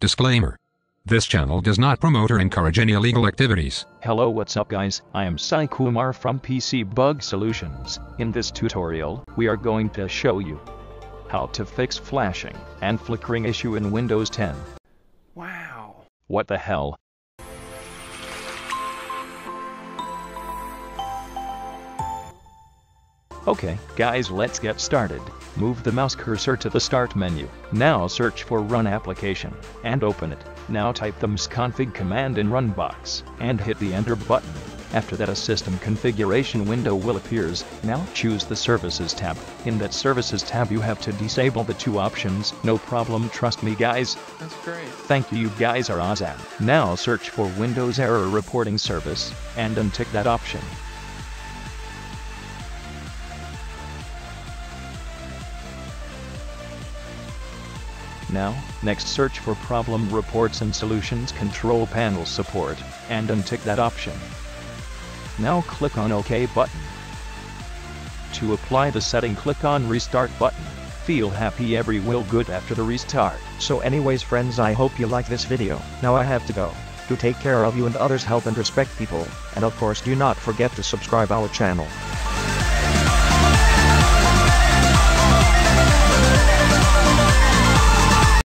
Disclaimer. This channel does not promote or encourage any illegal activities. Hello, what's up guys, I am Sai Kumar from PC Bug Solutions. In this tutorial, we are going to show you how to fix flashing and flickering issue in Windows 10. Wow. What the hell? Okay, guys, let's get started. Move the mouse cursor to the Start menu. Now search for Run Application, and open it. Now type the msconfig command in Run box, and hit the Enter button. After that, a system configuration window will appear. Now choose the Services tab. In that Services tab, you have to disable the two options. No problem, trust me guys. That's great. Thank you, you guys are awesome. Now search for Windows Error Reporting Service, and untick that option. Now, next search for Problem Reports and Solutions Control Panel Support, and untick that option. Now click on OK button. To apply the setting, click on Restart button. Feel happy, every will good after the restart. So anyways friends, I hope you like this video. Now I have to go. Do take care of you and others, help and respect people, and of course do not forget to subscribe our channel.